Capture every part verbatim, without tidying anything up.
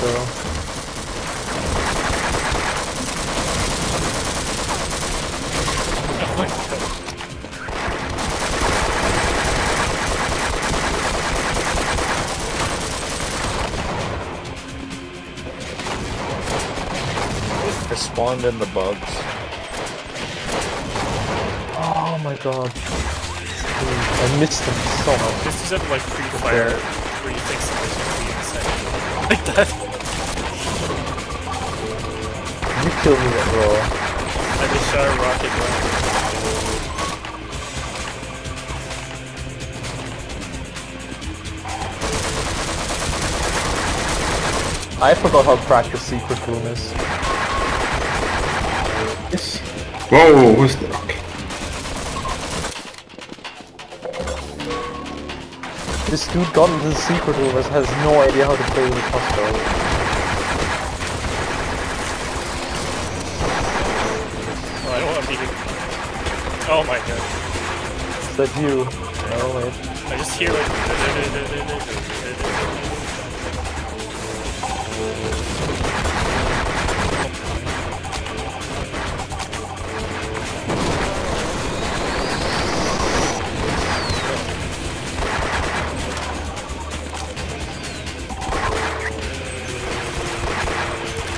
so... I spawned in the bugs. Oh my god. Dude, I missed them so much. This is at like free fire yeah. where you think somebody's gonna be inside. Like that. You killed me that roll. I just shot a rocket rocket. I forgot how cracked the secret room is. Whoa, what's that? Okay. This dude got into the secret room and has no idea how to play with the crossbow. Oh, I don't want to be here. Oh my god. Is that you? No, wait. I just hear like...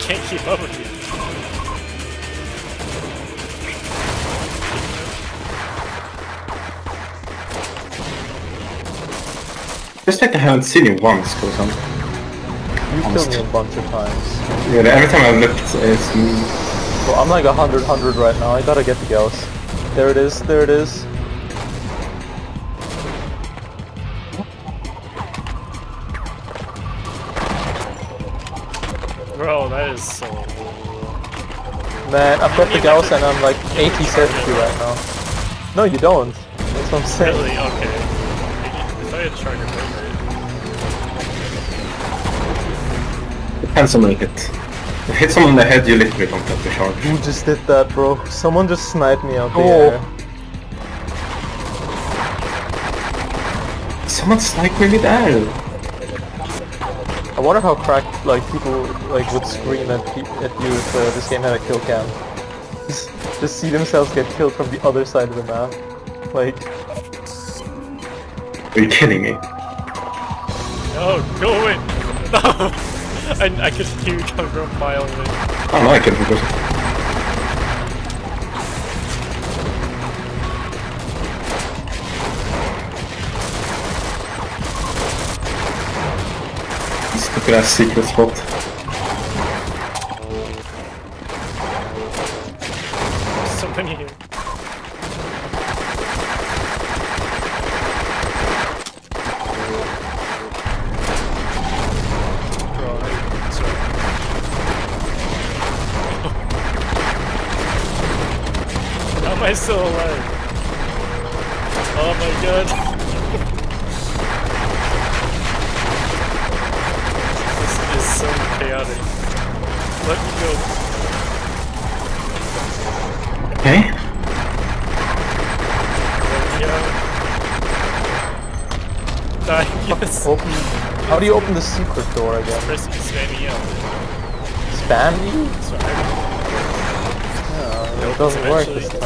Can't keep up with you. Just like I haven't seen you once or something. You killed me a bunch of times. Yeah, every time I looked, it's me. Well, I'm like a hundred hundred right now. I gotta get the gals. There it is. There it is. Bro, that is so... Man, I've got the gauss and I'm like eighty seventy right now. No, you don't. That's what I'm saying. Really? Okay. If I had to charger it. Depends on the hit. If you hit someone in the head, you literally don't have to charge. Who just did that, bro? Someone just sniped me out oh. there. Someone sniped me there. I wonder how cracked like people like would scream at at you if uh, this game had a kill cam. Just, just see themselves get killed from the other side of the map. Like, are you kidding me? No, go away! No, I I could hear you coming from a mile away. I don't like it because. Look at that secret spot. There's so many here. Bro, I'm sorry. How am I still alive? Oh my god. So chaotic. Let me go. Okay. Yeah. Die. Yes. Open. How do you open the secret door again? Press spamming out. Spam you? No, it doesn't work this time.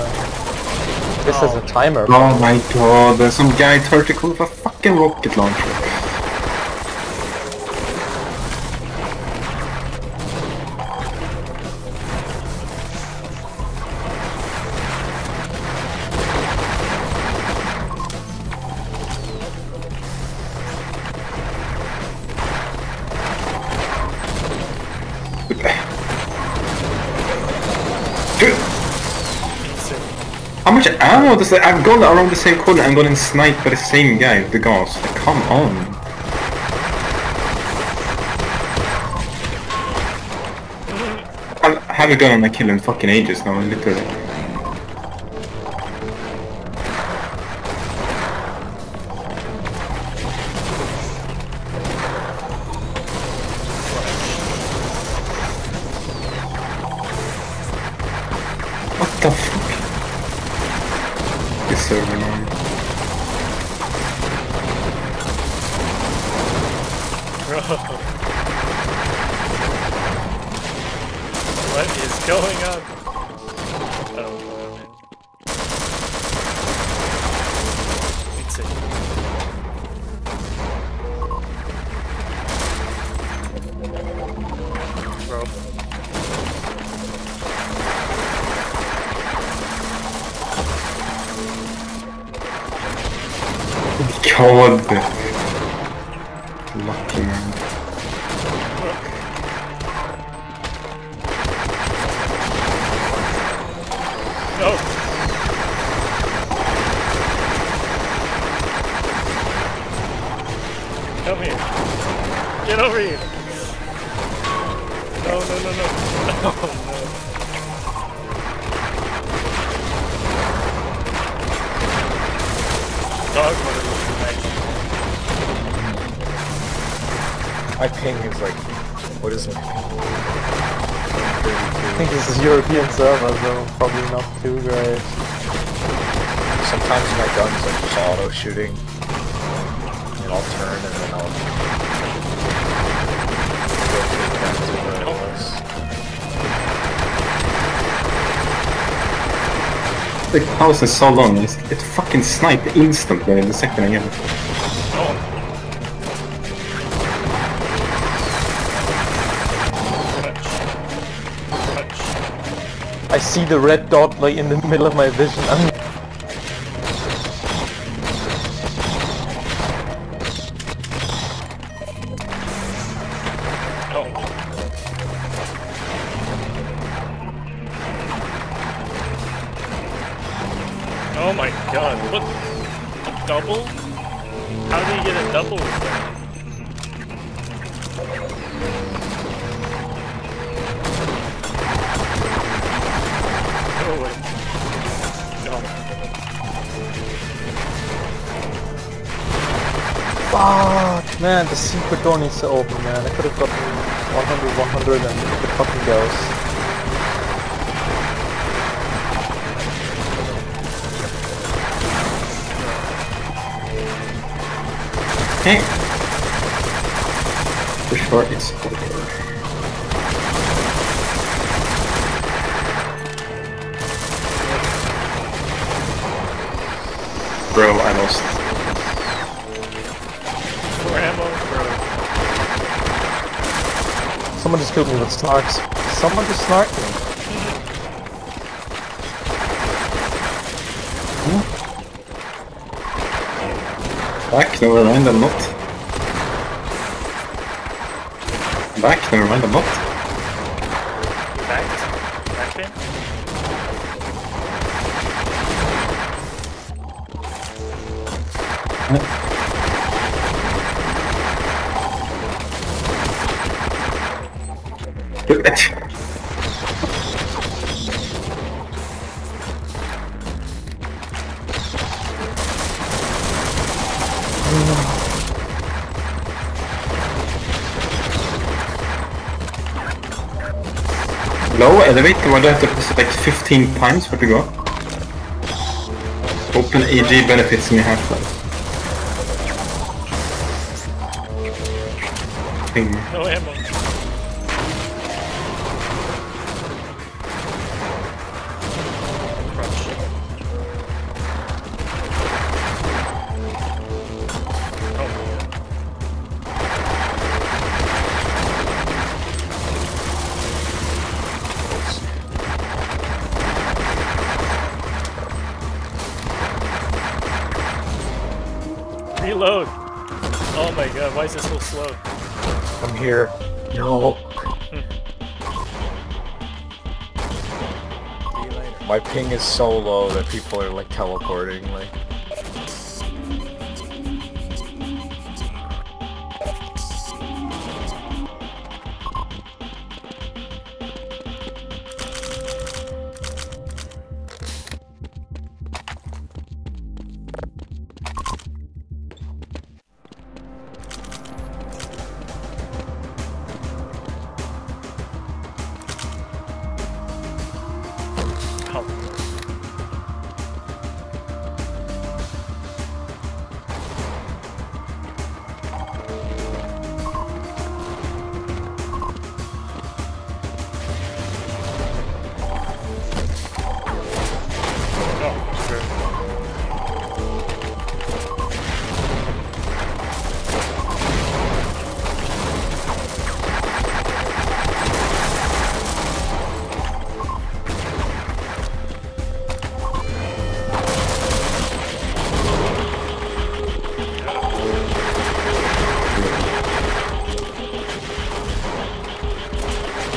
This is a timer. Oh my god, there's some guy tactical with a fucking rocket launcher. How much ammo does that? I've gone around the same corner and gone and sniped by the same guy with the gauss. Like, come on. I have a gun and I kill in fucking ages now, literally. What the fuck? So annoying. Bro. What is going on? Oh. It's it. Bro. God. Lucky man. Come here. Get over here. No, no, no, no. Oh, no. Dog water looks nice. My ping is like... What is it? I think this is European server, so probably not too great. Sometimes my gun's like just auto-shooting. And I'll turn and then I'll... Oh. The house is so long, it's, it fucking sniped instantly the second I get it. Oh. I see the red dot like in the middle of my vision. I'm Oh my god, what? A double? How do you get a double with that? Go away. No. Fuck! Man, the secret door needs to open, man. I could have gotten one hundred, one hundred, and it could fucking goes. Okay. For sure it's over. Bro, I lost. Four ammo, bro. Someone just killed me with snarks. Someone just snarked me. Hmm? Back, never mind, I'm not. Back, never mind, I'm not. Back? Back in? Huh? Look at that! Low elevator, why do I have to press it like fifteen times for to go? Open A G benefits me Half-Life. Ping. No ammo. Reload! Oh my god, why is this so slow? I'm here. No. My ping is so low that people are like teleporting, like...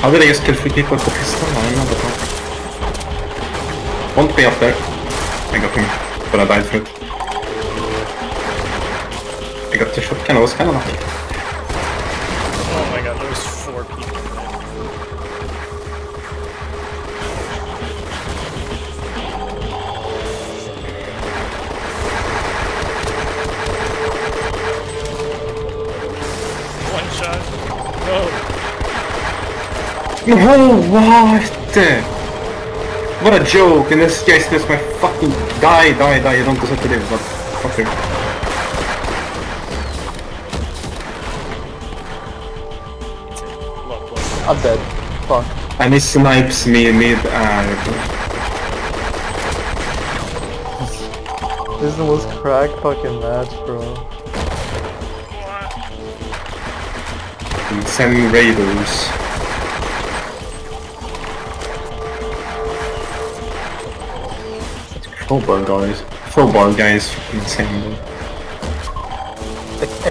Ah beh ragazzi, che il fuoco colpo che sta male, non lo Won't pay off there. I got him, but I died for it. I got the shotgun, I was kinda lucky. Oh my god, there was four people in there. One shot. No! No, what? What a joke! In this case, this my fucking... Die, die, die, you don't deserve to live, but... Fuck it. I'm dead. Fuck. And he snipes me mid and... This is the most crack fucking match, bro. Send raiders. Crowbar guys. Crowbar guys insane.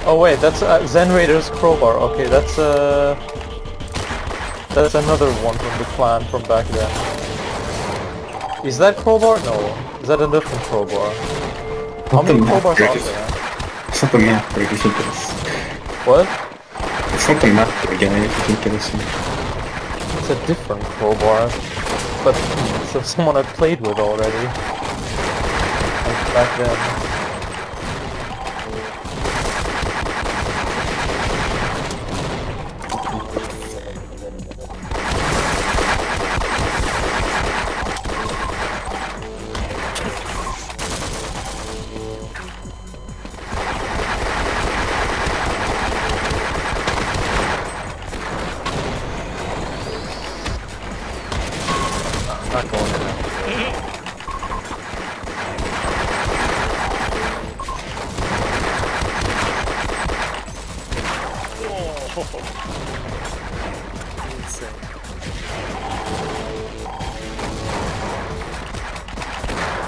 Oh wait, that's uh, Zen Raiders crowbar. Okay, that's uh... that's another one from the clan from back then. Is that crowbar? No. Is that a different crowbar? Not How many crowbars are there? It's not the map that you think it is. What? It's not the map that you think it is. It's a different crowbar. But so someone I played with already. Like back then.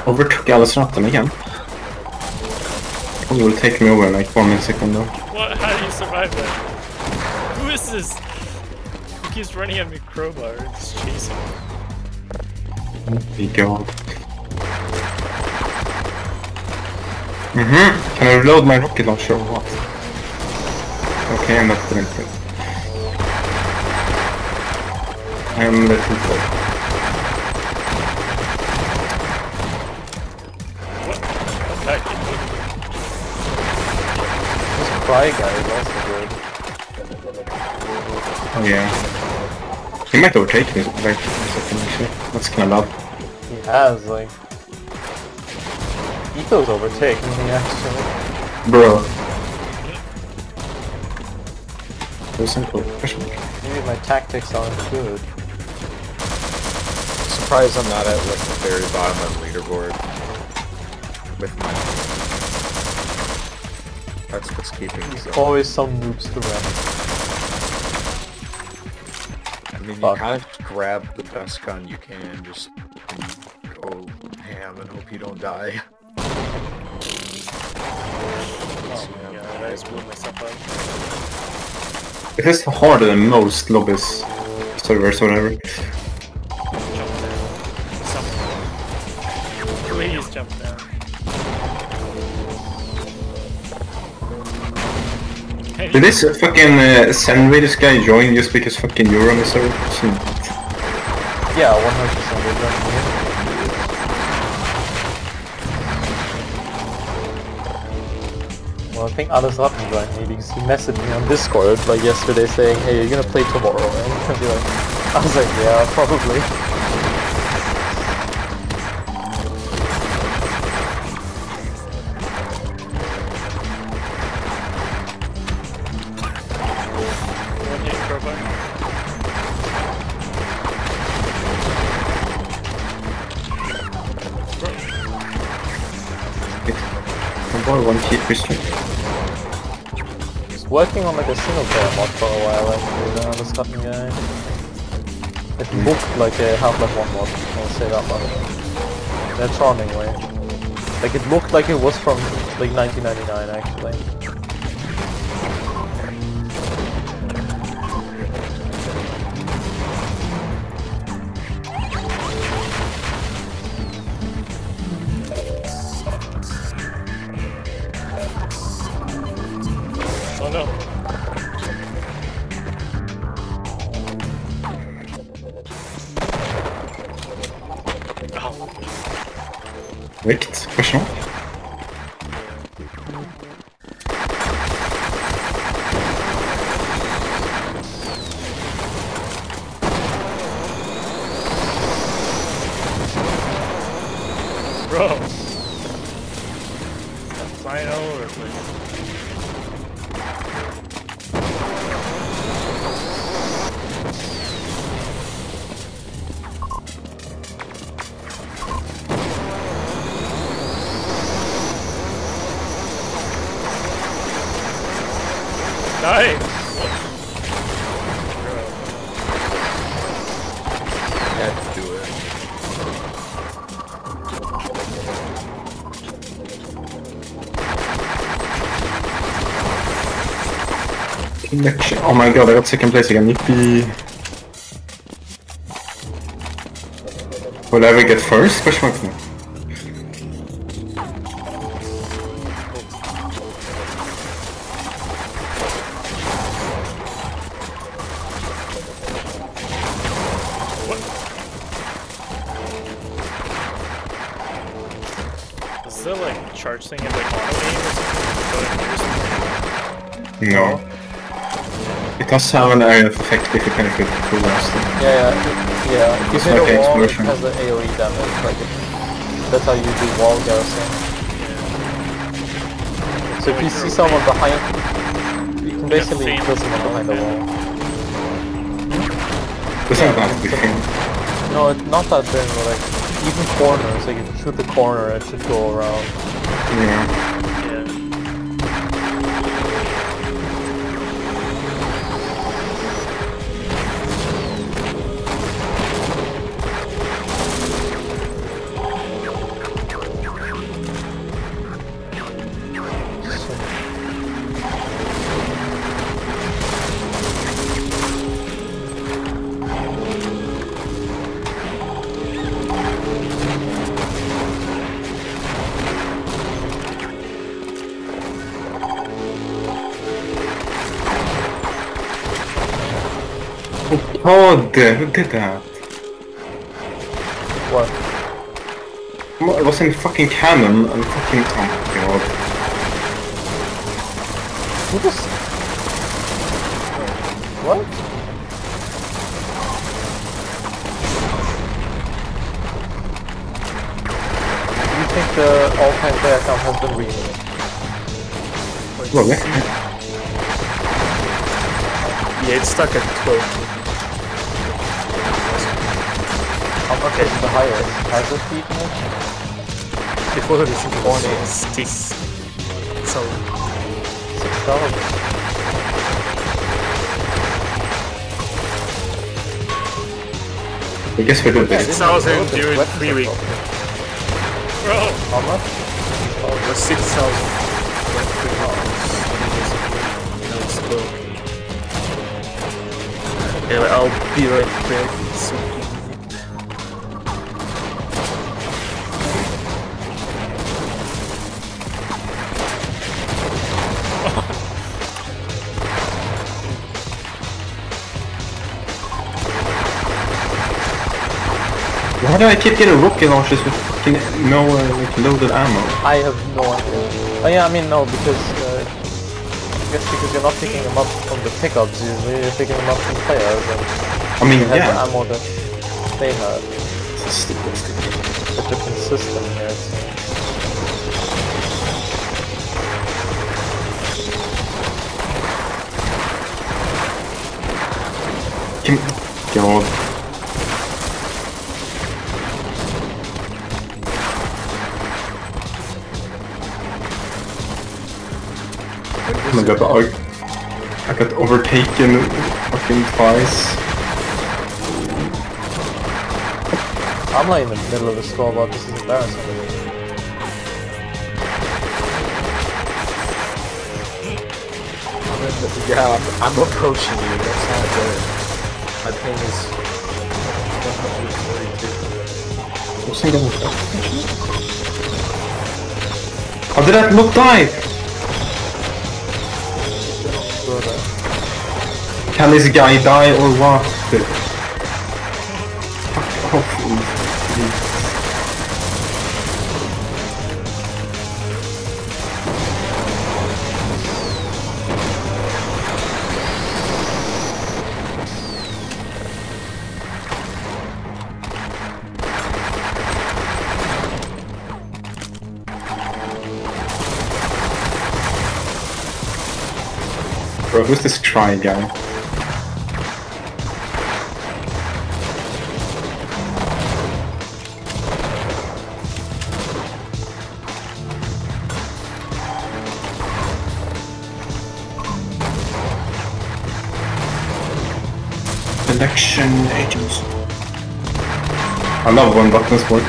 Overtook Alice Rotten again. It will take me over like one second though. What? How do you survive that? Who is this? He keeps running at me crowbar. It's chasing me. There you go. Mm-hmm. Can I reload my rocket launcher or what? Okay, I'm not doing it. I am letting go. Guy is also good. Oh yeah. He might overtake me like in a second actually. That's kinda loud. He has like... Etho's overtaking me actually. Bro. So simple. Maybe my tactics aren't good. Surprised I'm not at like the very bottom of the leaderboard. With my... That's what's keeping me. So. Always some noobs to grab. I mean, Fuck. you kind of grab the best gun you can and just go ham and hope you don't die. Oh, yeah, yeah, I just blew myself up. It is harder than most lobbies, servers, or whatever. Jump down. Please jump down. Did this fucking uh, Zen Raiders guy join just because fucking you're on the server? Yeah, one hundred percent. Well, I think Alice Ratten joined me because he messaged me on Discord like yesterday saying, hey, you're gonna play tomorrow, and I was like, I was like, yeah, probably. I was working on like a single player mod for a while actually, then I was cutting guy. It mm. looked like a Half-Life one mod, I'll say that much. In a charming way. Like it looked like it was from like nineteen ninety-nine actually. Wait, prochain. Bro. Sign over, please. Nice. Oh my god, I got second place again, yippee! Will I ever get first? Question mark now. What? Is there like charge thing in like auto aim or something? No. It does have an area of effect if you penetrate it through last thing. Yeah, yeah, yeah. If you hit like a wall, explosion. It has an AoE damage, like it, that's how you do wall garrison. So if you see someone behind, you can basically kill someone behind the wall. That's yeah, not that big thing. No, it's not that big, but like, even corners, like if you shoot the corner, it should go around. Yeah. Oh, dude, who did that? What? Well, it was in fucking cannon and fucking... Oh my god. Who was... What? Do you think the all-time player account has been removed? Well, yeah. Yeah, it's stuck at twelve. Okay, the highest has a speed match? It was only six. So six thousand. I guess we did that. Six thousand during three weeks. Bro! How much? Oh, it was six thousand. Like three hours. No, it's anyway, I'll be right back soon. Why do I keep getting rocket launches with fucking no uh, like loaded ammo? I have no idea. Oh yeah, I mean no, because uh, I guess because you're not picking them up from the pickups usually, you're picking them up from players and I mean, you yeah. have the ammo that they have. It's stupid, stupid. It's a different system here. So. Come on. I got, I got overtaken fucking twice. I'm not even in the middle of the score, but this is embarrassing. Yeah, I'm approaching you, that's not good. My ping is... one hundred forty-two. How did I not die? saw that. Can this guy die or what? Fuck off. Bro, who's this try guy? Selection agents. I love when buttons work.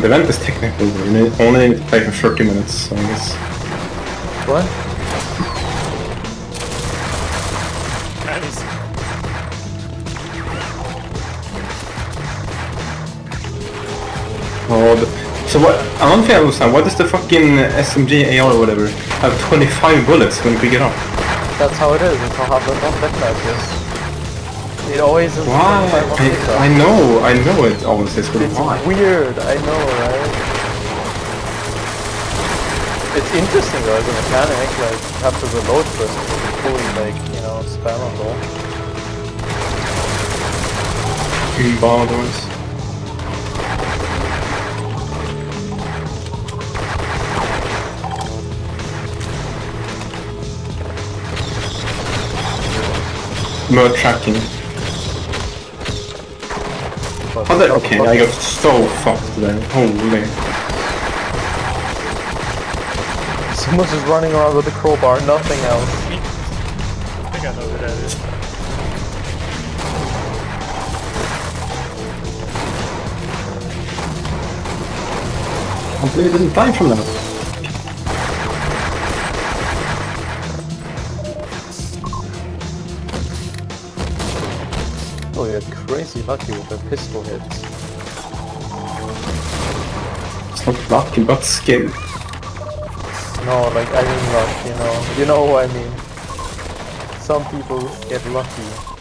The event is technical, we only need to play for thirty minutes, so I guess. What? Oh, the, so what, I don't think I understand, what is the fucking S M G A R or whatever? I have twenty-five bullets when we get up. That's how it is, it's how hard it's not better, I guess. It always is. Why? I, I know, I know it always is, but it's why? Weird, I know, right? It's interesting though, as a mechanic, like, you have to reload first, it's cool, like, you know, spam on ball. Green ball doors. More tracking. Oh, that, okay, I got so fucked then. Holy. Someone's just running around with a crowbar, nothing else. I think I know who that is. I completely didn't die from that. Oh, you're crazy lucky with the pistol hits. It's not lucky, but skill. No, like, I mean luck, you know. You know what I mean. Some people get lucky.